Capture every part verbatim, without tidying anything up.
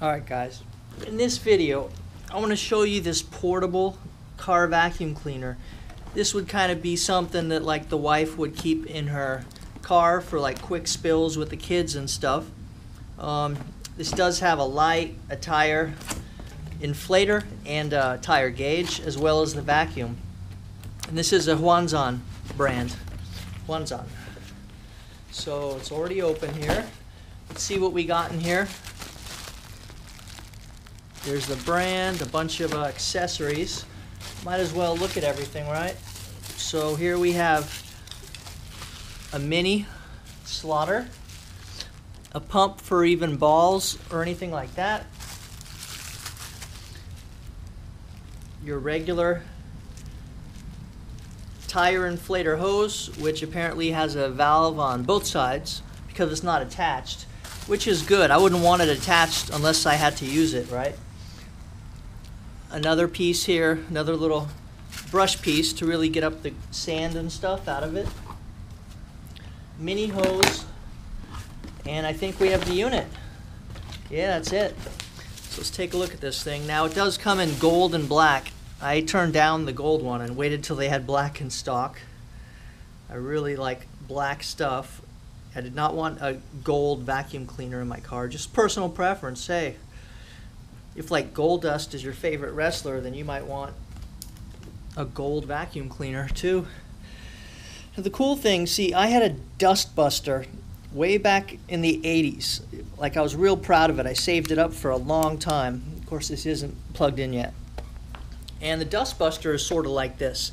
Alright guys, in this video I want to show you this portable car vacuum cleaner. This would kind of be something that like the wife would keep in her car for like quick spills with the kids and stuff. Um, this does have a light, a tire inflator, and a tire gauge, as well as the vacuum. And this is a Huanzhan brand. Huanzhan. So it's already open here. Let's see what we got in here. There's the brand, a bunch of uh, accessories. Might as well look at everything, right? So here we have a mini slaughter, a pump for even balls or anything like that, your regular tire inflator hose, which apparently has a valve on both sides because it's not attached, which is good. I wouldn't want it attached unless I had to use it, right? Another piece here, another little brush piece to really get up the sand and stuff out of it. Mini hose, and I think we have the unit. Yeah, that's it. So let's take a look at this thing. Now it does come in gold and black. I turned down the gold one and waited till they had black in stock. I really like black stuff. I did not want a gold vacuum cleaner in my car, just personal preference, hey. If like Goldust is your favorite wrestler, then you might want a gold vacuum cleaner too. And the cool thing, see, I had a Dustbuster way back in the eighties. Like, I was real proud of it. I saved it up for a long time. Of course, this isn't plugged in yet. And the Dustbuster is sort of like this,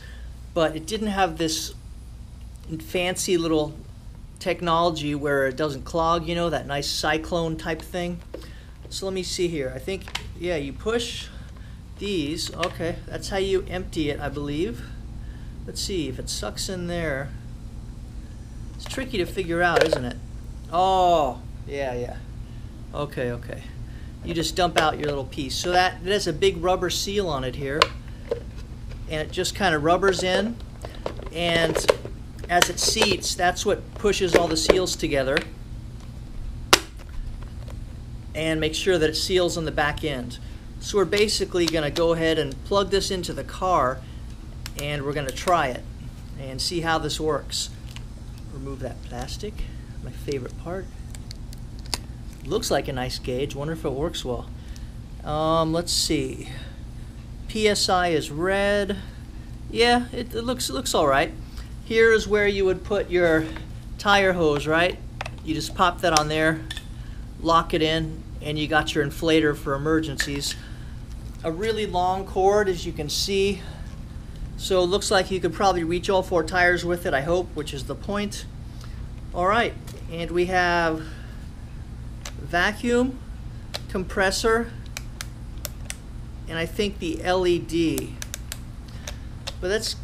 but it didn't have this fancy little technology where it doesn't clog, you know, that nice cyclone type thing. So let me see here. I think, yeah, you push these. Okay, that's how you empty it, I believe. Let's see if it sucks in there. It's tricky to figure out, isn't it? Oh, yeah, yeah. Okay, okay. You just dump out your little piece. So that it has a big rubber seal on it here. And it just kind of rubbers in. And as it seats, that's what pushes all the seals together. And make sure that it seals on the back end. So we're basically gonna go ahead and plug this into the car, and we're gonna try it and see how this works. Remove that plastic, my favorite part. Looks like a nice gauge, wonder if it works well. Um, let's see, P S I is red. Yeah, it, it looks, it looks all right. Here is where you would put your tire hose, right? You just pop that on there, lock it in, and you got your inflator for emergencies. A really long cord, as you can see, so it looks like you could probably reach all four tires with it, I hope, which is the point. All right, and we have vacuum, compressor, and I think the L E D. But that's,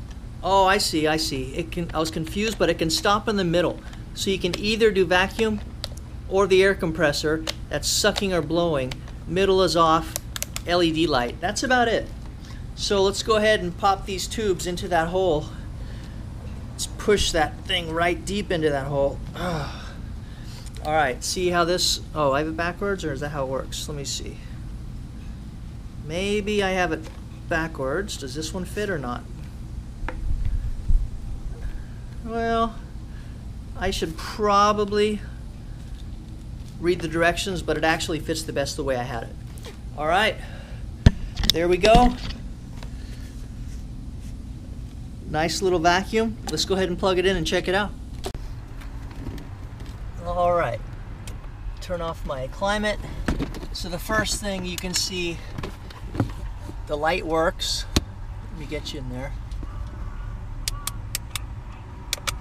oh, I see, I see. It can, I was confused, but it can stop in the middle. So you can either do vacuum or the air compressor, that's sucking or blowing. Middle is off, L E D light. That's about it. So let's go ahead and pop these tubes into that hole. Let's push that thing right deep into that hole. Ugh. All right, see how this, oh, I have it backwards, or is that how it works? Let me see. Maybe I have it backwards. Does this one fit or not? Well, I should probably read the directions, but it actually fits the best the way I had it. All right, there we go. Nice little vacuum. Let's go ahead and plug it in and check it out. All right, turn off my climate. So the first thing you can see, the light works. Let me get you in there.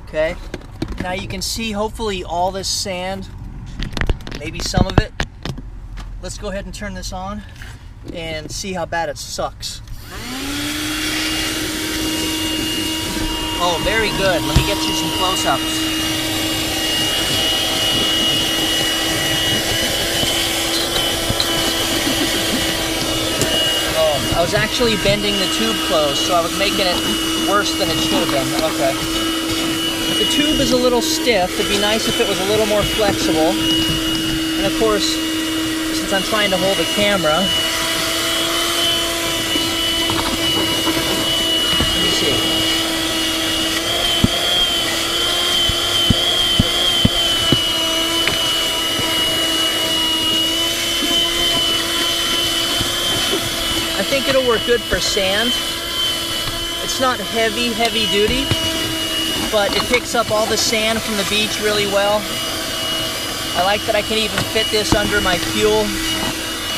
Okay, now you can see hopefully all this sand, maybe some of it. Let's go ahead and turn this on and see how bad it sucks. Oh, very good. Let me get you some close-ups. Oh, I was actually bending the tube closed, so I was making it worse than it should have been. Okay. The tube is a little stiff. It'd be nice if it was a little more flexible. And of course, since I'm trying to hold the camera. Let me see. I think it'll work good for sand. It's not heavy, heavy duty, but it picks up all the sand from the beach really well. I like that I can even fit this under my fuel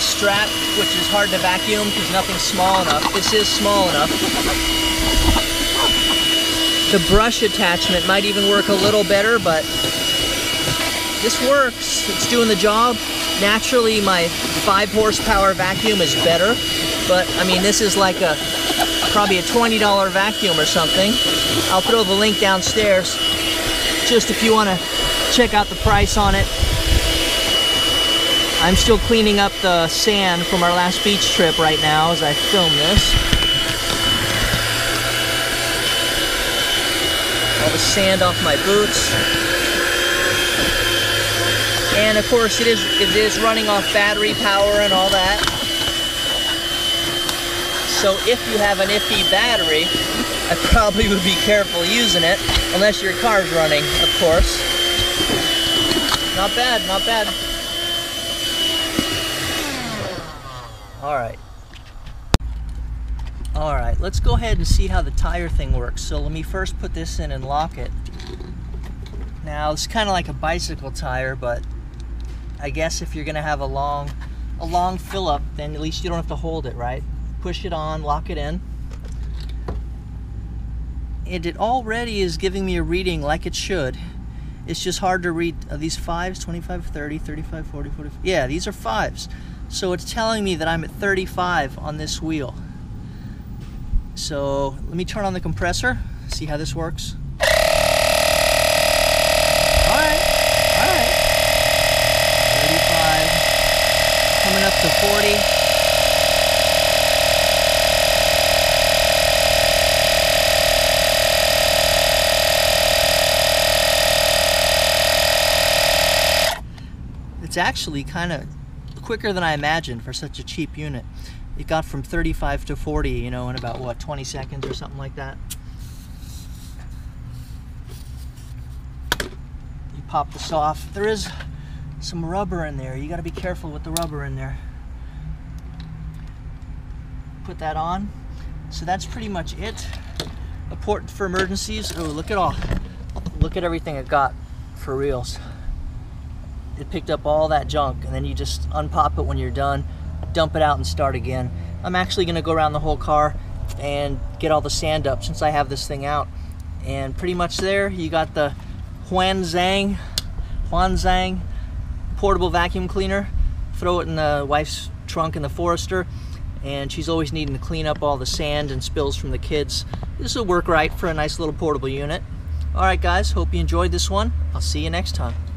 strap, which is hard to vacuum because nothing's small enough. This is small enough. The brush attachment might even work a little better, but this works. It's doing the job. Naturally, my five horsepower vacuum is better, but I mean, this is like a probably a twenty dollar vacuum or something. I'll throw the link downstairs just if you want to check out the price on it. I'm still cleaning up the sand from our last beach trip right now as I film this. All the sand off my boots. And of course it is, it is running off battery power and all that. So if you have an iffy battery, I probably would be careful using it, unless your car's running, of course. Not bad, not bad. All right. All right, let's go ahead and see how the tire thing works. So let me first put this in and lock it. Now, it's kind of like a bicycle tire, but I guess if you're gonna have a long, a long fill up, then at least you don't have to hold it, right? Push it on, lock it in. And it already is giving me a reading like it should. It's just hard to read. Are these fives? twenty-five, thirty, thirty-five, forty, forty-five. Yeah, these are fives. So it's telling me that I'm at thirty-five on this wheel. So let me turn on the compressor, see how this works. All right, all right. thirty-five, coming up to forty. It's actually kind of quicker than I imagined for such a cheap unit. It got from thirty-five to forty, you know, in about, what, twenty seconds or something like that. You pop this off. There is some rubber in there. You got to be careful with the rubber in there. Put that on. So that's pretty much it. A port for emergencies. Oh, look at all. Look at everything it got for reals. It picked up all that junk, and then you just unpop it when you're done, dump it out, and start again. I'm actually gonna go around the whole car and get all the sand up since I have this thing out. And pretty much there, you got the HUANZHAN, HUANZHAN portable vacuum cleaner. Throw it in the wife's trunk in the Forester, and she's always needing to clean up all the sand and spills from the kids. This will work right for a nice little portable unit. All right, guys, hope you enjoyed this one. I'll see you next time.